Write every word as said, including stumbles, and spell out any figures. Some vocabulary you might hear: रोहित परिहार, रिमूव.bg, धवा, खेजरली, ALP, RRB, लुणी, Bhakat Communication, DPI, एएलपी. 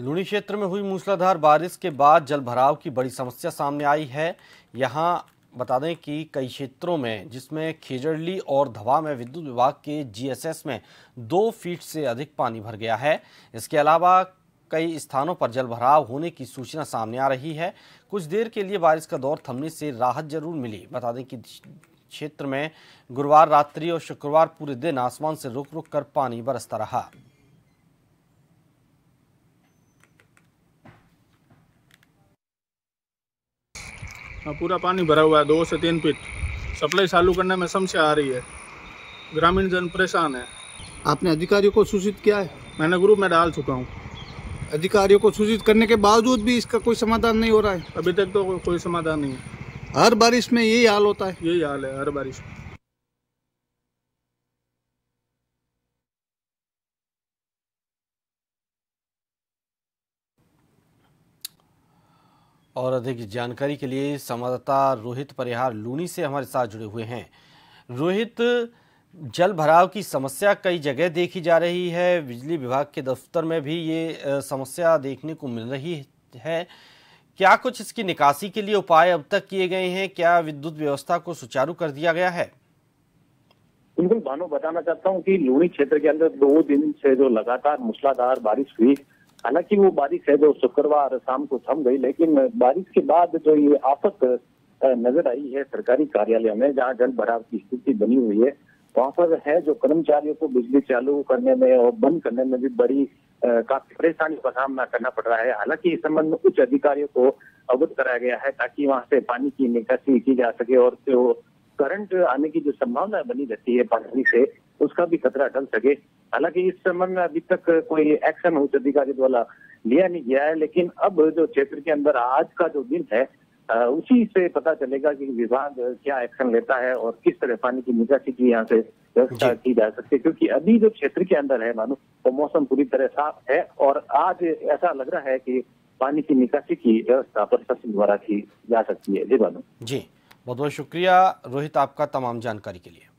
लुणी क्षेत्र में हुई मूसलाधार बारिश के बाद जलभराव की बड़ी समस्या सामने आई है। यहाँ बता दें कि कई क्षेत्रों में, जिसमें खेजरली और धवा में विद्युत विभाग के जी एस एस में दो फीट से अधिक पानी भर गया है। इसके अलावा कई स्थानों पर जलभराव होने की सूचना सामने आ रही है। कुछ देर के लिए बारिश का दौर थमने से राहत जरूर मिली। बता दें कि क्षेत्र में गुरुवार रात्रि और शुक्रवार पूरे दिन आसमान से रुक रुक कर पानी बरसता रहा। पूरा पानी भरा हुआ है, दो से तीन फीट। सप्लाई चालू करने में समस्या आ रही है, ग्रामीण जन परेशान है। आपने अधिकारियों को सूचित किया है? मैंने ग्रुप में डाल चुका हूँ। अधिकारियों को सूचित करने के बावजूद भी इसका कोई समाधान नहीं हो रहा है? अभी तक तो कोई समाधान नहीं है। हर बारिश में यही हाल होता है? यही हाल है हर बारिश में। और अधिक जानकारी के लिए संवाददाता रोहित परिहार लुणी से हमारे साथ जुड़े हुए हैं। रोहित, जल भराव की समस्या कई जगह देखी जा रही है, बिजली विभाग के दफ्तर में भी ये समस्या देखने को मिल रही है। क्या कुछ इसकी निकासी के लिए उपाय अब तक किए गए हैं? क्या विद्युत व्यवस्था को सुचारू कर दिया गया है? बिल्कुल भानु, बताना चाहता हूँ कि लुणी क्षेत्र के अंदर दो दिन से जो लगातार मूसलाधार बारिश हुई, हालांकि वो बारिश है जो शुक्रवार शाम को थम गई, लेकिन बारिश के बाद जो ये आफत नजर आई है सरकारी कार्यालय में, जहाँ जल भराव की स्थिति बनी हुई है, वहाँ पर है जो कर्मचारियों को बिजली चालू करने में और बंद करने में भी बड़ी काफी परेशानी का सामना करना पड़ रहा है। हालांकि इस संबंध में कुछ अधिकारियों को अवगत कराया गया है ताकि वहाँ से पानी की निकासी की जा सके और जो करंट आने की जो संभावना बनी रहती है पानी से, उसका भी खतरा टल सके। हालांकि इस संबंध में अभी तक कोई एक्शन उच्च अधिकारी द्वारा लिया नहीं गया है, लेकिन अब जो क्षेत्र के अंदर आज का जो दिन है उसी से पता चलेगा कि विभाग क्या एक्शन लेता है और किस तरह पानी की निकासी की यहाँ से व्यवस्था की जा सकती है। क्योंकि अभी जो क्षेत्र के अंदर है मानो, तो मौसम पूरी तरह साफ है और आज ऐसा लग रहा है कि पानी की निकासी की व्यवस्था प्रशासन द्वारा की जा सकती है। जी भानु जी, बहुत बहुत शुक्रिया रोहित आपका तमाम जानकारी के लिए।